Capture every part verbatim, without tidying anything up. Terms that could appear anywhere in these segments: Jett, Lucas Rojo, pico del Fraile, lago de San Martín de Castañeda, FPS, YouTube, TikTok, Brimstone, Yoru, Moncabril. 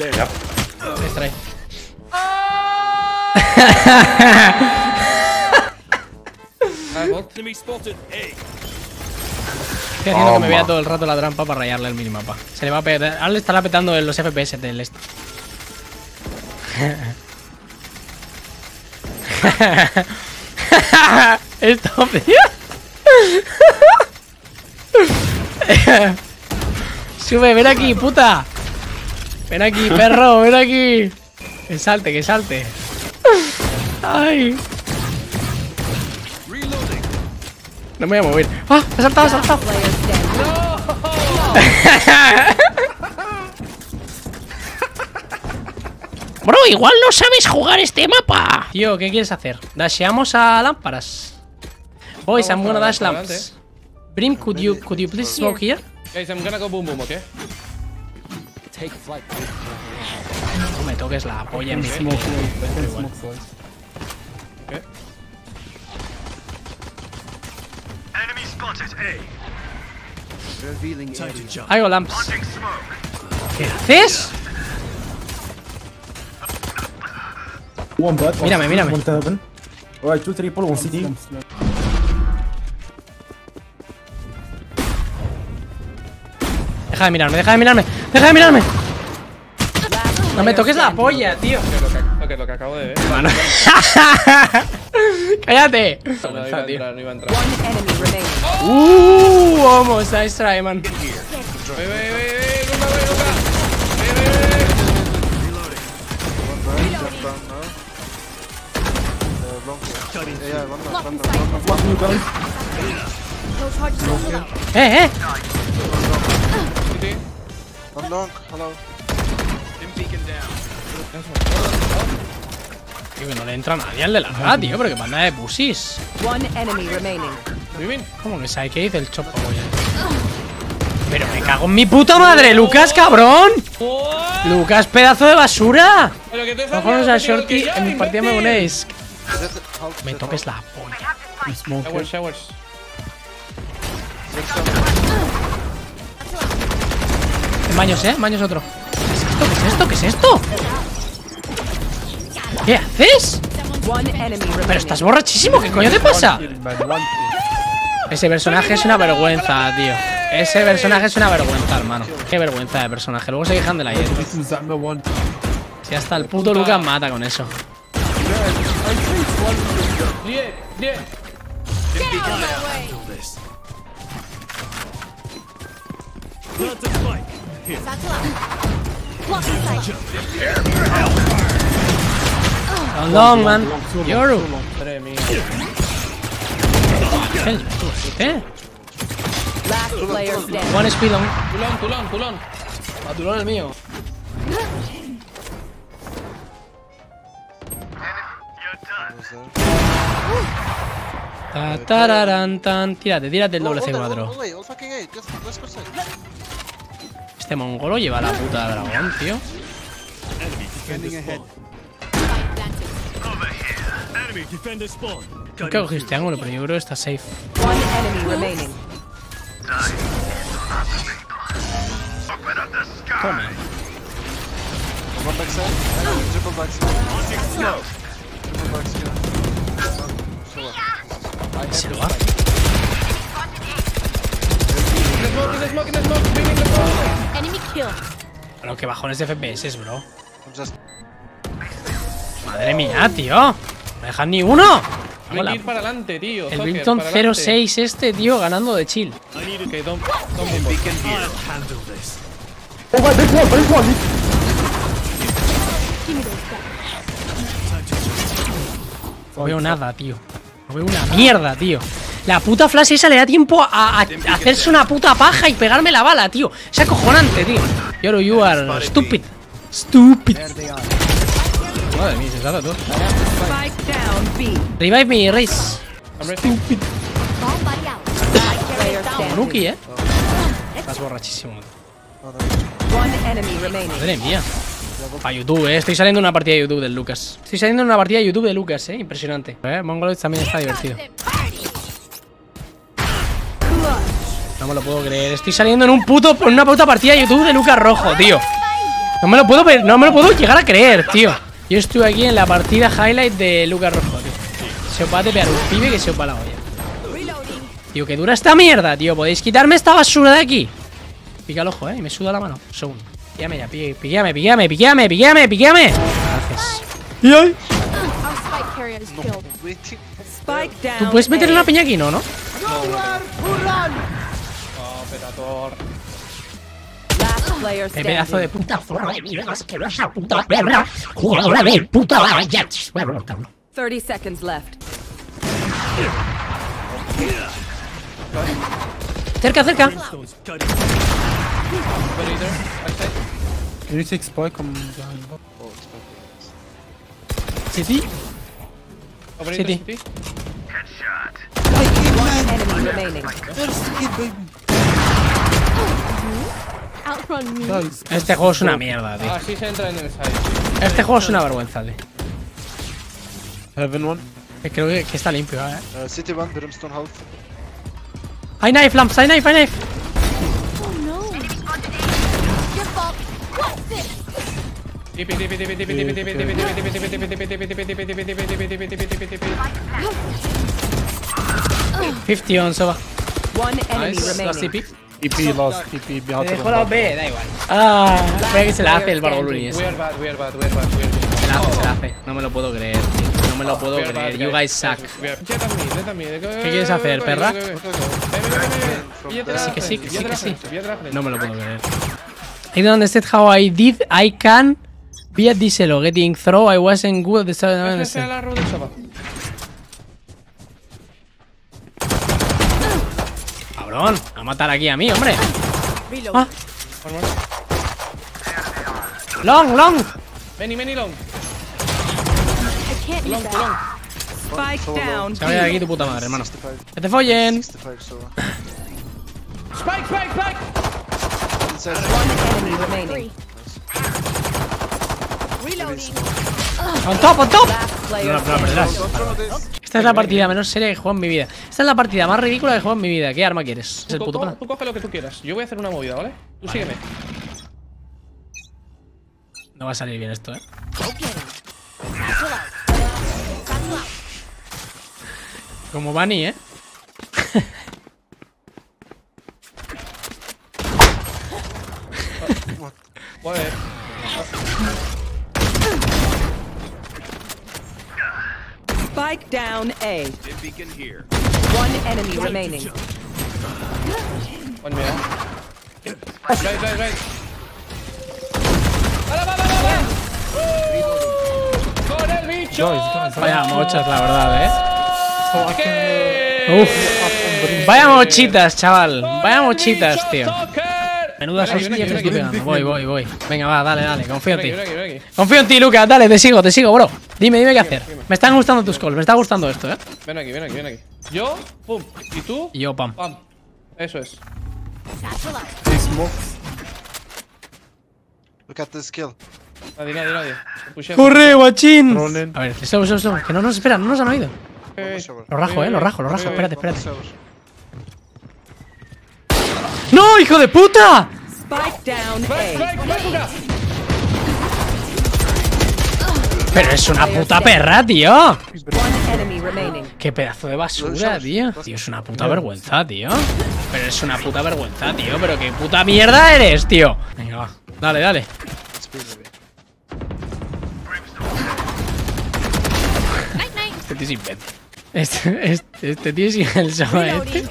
Ya. Extrae. Estoy haciendo oh, que me vea todo el rato la trampa para rayarle el minimapa. Se le va a pegar. Ahora le estará petando los F P S del esto. Esto, tío. Sube, ven aquí, puta. Ven aquí, perro, ven aquí. Que salte, que salte. Ay. No me voy a mover. ¡Ah! ¡Ha saltado, ha saltado! Bro, igual no sabes jugar este mapa. Tío, ¿qué quieres hacer? Dasheamos a lámparas. Boys, I'm gonna dash lamps. Brim, could you, could you please smoke here? Guys, I'm gonna go boom boom, okay? No me toques la polla en mi smoke. Enemy spotted A. Hago lamps. ¿Qué haces? Mírame, mírame. Deja de mirarme, deja de mirarme, deja de mirarme. No me toques la polla, tío. Lo que, lo que acabo de ver. Bueno. ¡Cállate! No, no iba a entrar, no iba a entrar. ¡Uh! Vamos a extraer, man. ¡Ve, ve, ve, ve! ¡Luca, ve, Luca! ¡Ve, ve, ve! ¡Eh, eh! I'm long, hello. Tío, que no le entra nadie al de la rata, tío, pero que banda de pusis. ¿Cómo que sabe qué dice el chopo? Pero me cago en mi puta madre, Lucas, cabrón. Lucas, pedazo de basura. Vámonos a Shorty en mi partida me unéis. Me toques la polla. Maños, eh, maños otro. ¿Qué es esto? ¿Qué es esto? ¿Qué haces? Pero estás borrachísimo, ¿qué coño te pasa? Ese personaje es una vergüenza, tío. Ese personaje es una vergüenza, hermano. Qué vergüenza de personaje. Luego se quejan de la hierba. Si hasta el puto Lucas mata con eso. Long, long, man. Yoru. ¿Eh? One speed long. Tulón, tulón, tulón. A tulón el mío. Ta tararan tan. Tírate, tírate el doble C cuatro. Este mongolo lleva la puta dragón, tío. Nunca cogí este ángulo, pero yo creo que está safe. Toma. ¿Se lo hace? Pero que bajones de F P S, bro. Madre mía, tío. No me dejan ni uno. Vamos a ir para adelante, tío. El Brimstone cero seis este, tío, ganando de chill. No veo nada, tío. No veo una mierda, tío. La puta flash esa le da tiempo a, a, a hacerse una puta paja y pegarme la bala, tío. Es acojonante, tío. Yoru, you are stupid. Stupid. Madre mía, se salta todo. Revive me, Race. Stupid. Nuki, eh. Estás borrachísimo. Madre mía. A YouTube, eh. Estoy saliendo una partida de YouTube del Lucas. Estoy saliendo una partida de YouTube de Lucas, eh. Impresionante. Eh, Mongoloid también está divertido. No me lo puedo creer. Estoy saliendo en un puto, en una puta partida de YouTube de Lucas Rojo, tío. No me lo puedo ver, no me lo puedo llegar a creer, tío. Yo estuve aquí en la partida highlight de Lucas Rojo, tío. Se os va a tepear un pibe que se os va la olla. Tío, que dura esta mierda, tío. ¿Podéis quitarme esta basura de aquí? Pica el ojo, eh, y me suda la mano. Segundo. Píame ya, píame, píame, píame, píame, píame. Gracias. ¿Y hoy? ¿Tú puedes meter una piña aquí, no, no? ¡Qué pedazo de puta zorra de mierda asquerosa, puta perra! ¡Jugadora de puta vaya! Voy a bloquearlo. thirty seconds left. Cerca, cerca. ¿City? ¿City? Este juego es una mierda, tío. Así se entra en el side. Este juego es una vergüenza, tío. Heaven one. Creo que, que está limpio, eh. Uh, City one, Brimstone house. Hay knife, lamps, hay knife, hay knife. Oh no. Tipi, tipi, tipi, tipi, tipi, tipi, tipi, tipi, tipi, tipi, tipi, fifty on Soba. One enemy remaining. T P lost, T P behind the wall. B, da igual. Ah, espera que se la hace el Barboluni ese. Se la hace, se la hace. No me lo puedo creer, tío. No me lo puedo creer. You guys suck. ¿Qué quieres hacer, perra? Sí que sí, que sí, que sí. No me lo puedo creer. I don't understand how I did, I can be at this elo. Getting throw, I wasn't good at the start. No, no sé. A matar aquí a mí, hombre. Ah. Long, long. Vení, vení, long. Long, long. Spike down. Se va a ir aquí tu puta madre, hermano. Que te follen. Spike, spike, spike. On top, on top. No, no, no, esta es la partida menos seria que he jugado en mi vida. Esta es la partida más ridícula que he jugado en mi vida. ¿Qué arma quieres? Es el puto plan. Tú coge lo que tú quieras. Yo voy a hacer una movida, ¿vale? Tú sígueme. No va a salir bien esto, ¿eh? Como Bunny, ¿eh? Spike down A. One enemy remaining. One minute. Right, right, right. Con el bicho. Vaya mochas, la verdad, eh. Uf. Vaya mochitas, chaval. Vaya mochitas, tío. Menudas hostias que estoy pegando. Voy, voy, voy. Venga, va, dale, dale. Confío en ti. Confío en ti, Lucas. Dale, te sigo, te sigo, bro. Dime, dime qué hacer. Me están gustando tus calls, me está gustando esto, eh. Ven aquí, ven aquí, ven aquí. Yo, pum. ¿Y tú? Y yo, pam. Pam. Eso es. Look at this kill. Nadie, nadie, nadie. ¡Corre, guachín! A ver, estamos, estamos, que no nos esperan, no nos han oído. Lo rajo, eh, lo rajo, lo rajo. Espérate, espérate. ¡No, hijo de puta! Spike down A. Pero es una puta perra, tío. Qué pedazo de basura, tío. Tío, es una puta vergüenza, tío. Pero es una puta vergüenza, tío. Pero qué puta mierda eres, tío. Venga, va. Dale, dale. Este tío es invento. Este, este, este tío es el chaval este.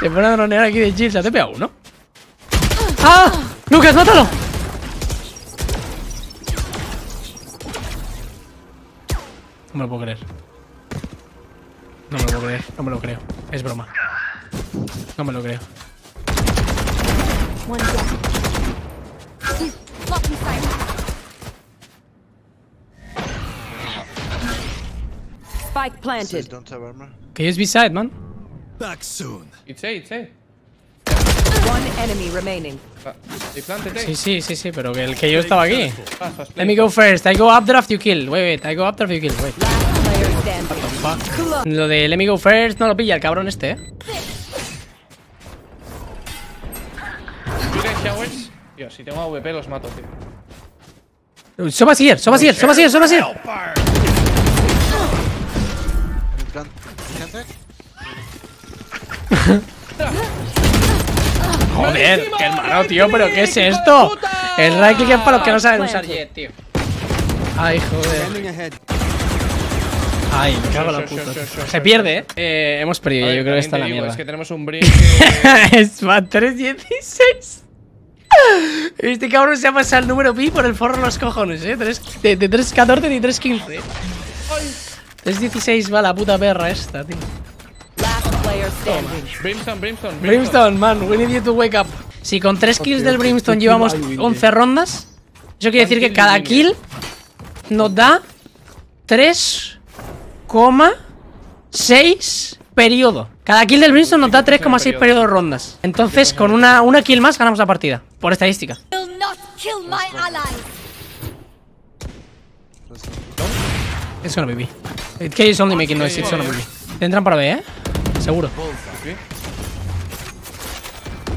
Se pone a dronear aquí de chill. Se ha tepeado uno. ¡Ah! ¡Lucas, mátalo! No me lo puedo creer. No me lo puedo creer. No me lo creo. Es broma. No me lo creo. Spike planted. Que es beside, man. Back soon. It's A, it's A. One enemy remaining. Sí, sí, sí, sí, pero que el que yo estaba aquí. Let me go first. I go updraft, you kill. Wait, wait, I go updraft, you kill. Wait. Lo de let me go first no lo pilla el cabrón este, eh. Tío, si tengo A V P los mato, tío. So was here, so was here, so was here, so was here. Joder, qué hermano, tío, pero ¿qué es esto? El right click es para los que no saben usar jet, tío. Ay, joder. Ay, me cago en la puta. Se pierde, ¿eh? eh hemos perdido, ver, yo creo que está la mierda. Es que tenemos un brick. Es para tres dieciséis. Este cabrón se ha pasado el número pi por el forro de los cojones, ¿eh? De tres catorce ni tres quince. tres dieciséis va la puta perra esta, tío. Brimstone, Brimstone, Brimstone, man, we need you to wake up. Si con tres kills del Brimstone llevamos once rondas, eso quiere decir que cada kill nos da tres coma seis periodo. Cada kill del Brimstone nos da tres coma seis periodos rondas. Entonces con una, una kill más ganamos la partida. Por estadística. It's gonna be B. It K is only making noise, it's gonna be B. Entran para B, ¿eh? Seguro.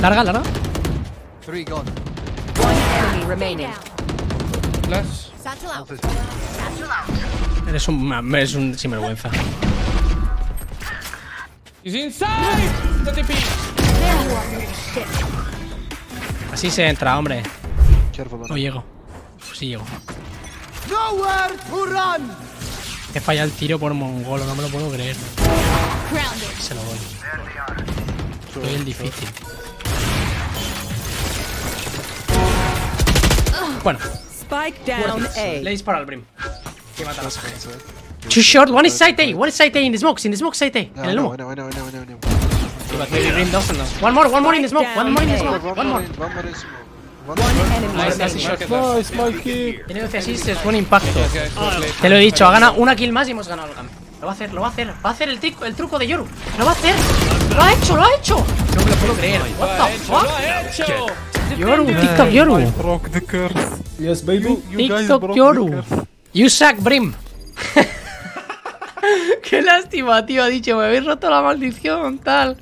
Larga, larga. Eres un, eres un sinvergüenza. Así se entra, hombre. No llego. Uf, sí llego. He fallado el tiro por mongolo, no me lo puedo creer. Se lo doy. Soy el difícil. Bueno. Le disparo al Brim. Que mata a los ángeles. Too short, one is side A, one is side A in the smokes, in the smoke side A. En el humo. One more, one more in the smoke, one more in the smoke, one more. Tiene doce assists, es buen impacto. Te lo he dicho, ha ganado una kill más y hemos ganado el game. Lo va a hacer, lo va a hacer, va a hacer el, trico, el truco de Yoru. Lo va a hacer, lo ha hecho, lo ha hecho. No me lo puedo creer. What the fuck? Yoru, TikTok Yoru. Yes, baby. TikTok Yoru. You suck, Brim. Qué lástima, tío, ha dicho, me habéis roto la maldición, tal.